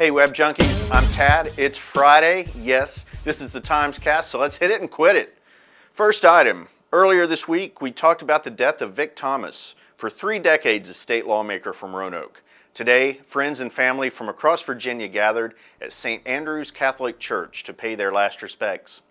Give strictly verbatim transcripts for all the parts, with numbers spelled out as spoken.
Hey Web Junkies, I'm Tad. It's Friday. Yes, this is the TimesCast, so let's hit it and quit it. First item. Earlier this week, we talked about the death of Vic Thomas, for three decades a state lawmaker from Roanoke. Today, friends and family from across Virginia gathered at Saint Andrew's Catholic Church to pay their last respects.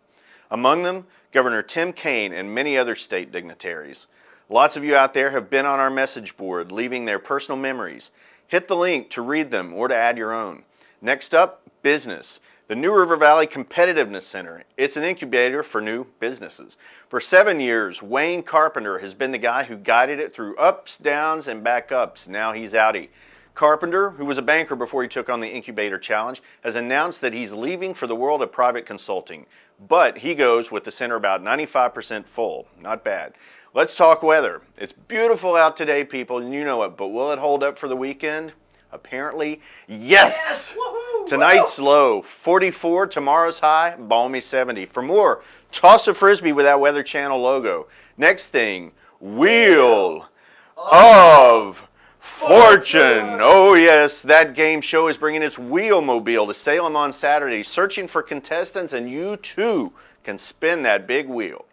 Among them, Governor Tim Kaine and many other state dignitaries. Lots of you out there have been on our message board, leaving their personal memories. Hit the link to read them or to add your own. Next up, business. The New River Valley Competitiveness Center. It's an incubator for new businesses. For seven years, Wayne Carpenter has been the guy who guided it through ups, downs, and back ups. Now he's outie. Carpenter, who was a banker before he took on the Incubator Challenge, has announced that he's leaving for the world of private consulting. But he goes with the center about ninety-five percent full. Not bad. Let's talk weather. It's beautiful out today, people, and you know it, but will it hold up for the weekend? Apparently, yes! Yes! Woohoo! Tonight's low, forty-four. Tomorrow's high, balmy seventy. For more, toss a Frisbee with that Weather Channel logo. Next thing, Wheel of Fortune. Oh yes, that game show is bringing its Wheelmobile to Salem on Saturday, searching for contestants, and you too can spin that big wheel.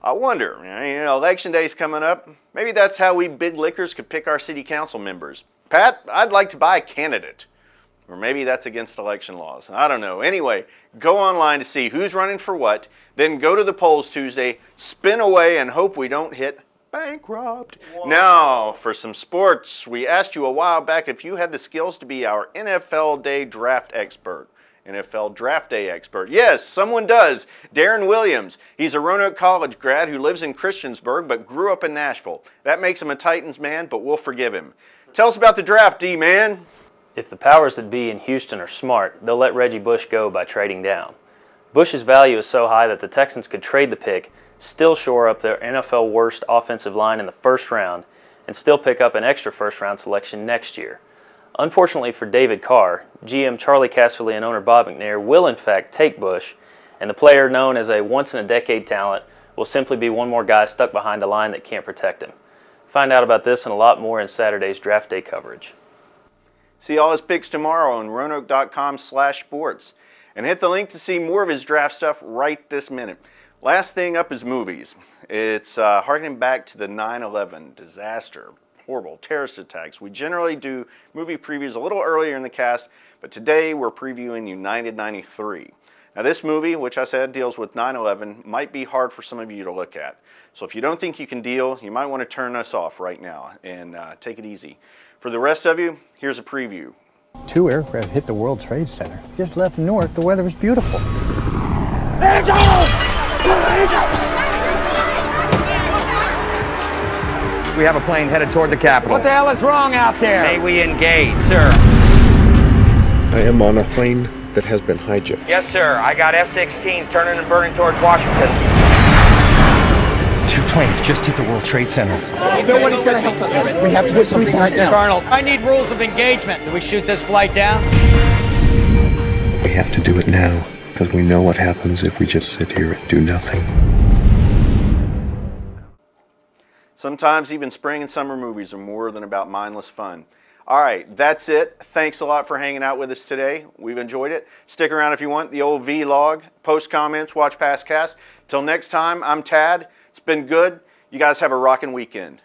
I wonder, you know, election day's coming up. Maybe that's how we big lickers could pick our city council members. Pat, I'd like to buy a candidate. Or maybe that's against election laws. I don't know. Anyway, go online to see who's running for what, then go to the polls Tuesday, spin away, and hope we don't hit bankrupt. Wow. Now, for some sports. We asked you a while back if you had the skills to be our N F L Day draft expert. N F L draft day expert. Yes, someone does. Daron Williams. He's a Roanoke College grad who lives in Christiansburg but grew up in Nashville. That makes him a Titans man, but we'll forgive him. Tell us about the draft, D-man. If the powers that be in Houston are smart, they'll let Reggie Bush go by trading down. Bush's value is so high that the Texans could trade the pick, still shore up their N F L worst offensive line in the first round, and still pick up an extra first round selection next year. Unfortunately for David Carr, G M Charlie Casserly and owner Bob McNair will in fact take Bush, and the player known as a once-in-a-decade talent will simply be one more guy stuck behind a line that can't protect him. Find out about this and a lot more in Saturday's draft day coverage. See all his picks tomorrow on roanoke dot com slash sports, and hit the link to see more of his draft stuff right this minute. Last thing up is movies. It's uh, harkening back to the nine eleven disaster. Horrible terrorist attacks. We generally do movie previews a little earlier in the cast, but today we're previewing United ninety-three. Now this movie, which I said deals with nine eleven, might be hard for some of you to look at. So if you don't think you can deal, you might want to turn us off right now and uh, take it easy. For the rest of you, here's a preview. Two aircraft hit the World Trade Center. Just left Newark, the weather was beautiful. Angels! Angels! We have a plane headed toward the Capitol. What the hell is wrong out there? May we engage, sir? I am on a plane that has been hijacked. Yes, sir. I got F sixteens turning and burning toward Washington. Two planes just hit the World Trade Center. Nobody's going to help us. We have to do something right now. Colonel, I need rules of engagement. Do we shoot this flight down? We have to do it now, because we know what happens if we just sit here and do nothing. Sometimes even spring and summer movies are more than about mindless fun. All right, that's it. Thanks a lot for hanging out with us today. We've enjoyed it. Stick around if you want. The old vlog. Post comments. Watch past casts. Till next time, I'm Tad. It's been good. You guys have a rockin' weekend.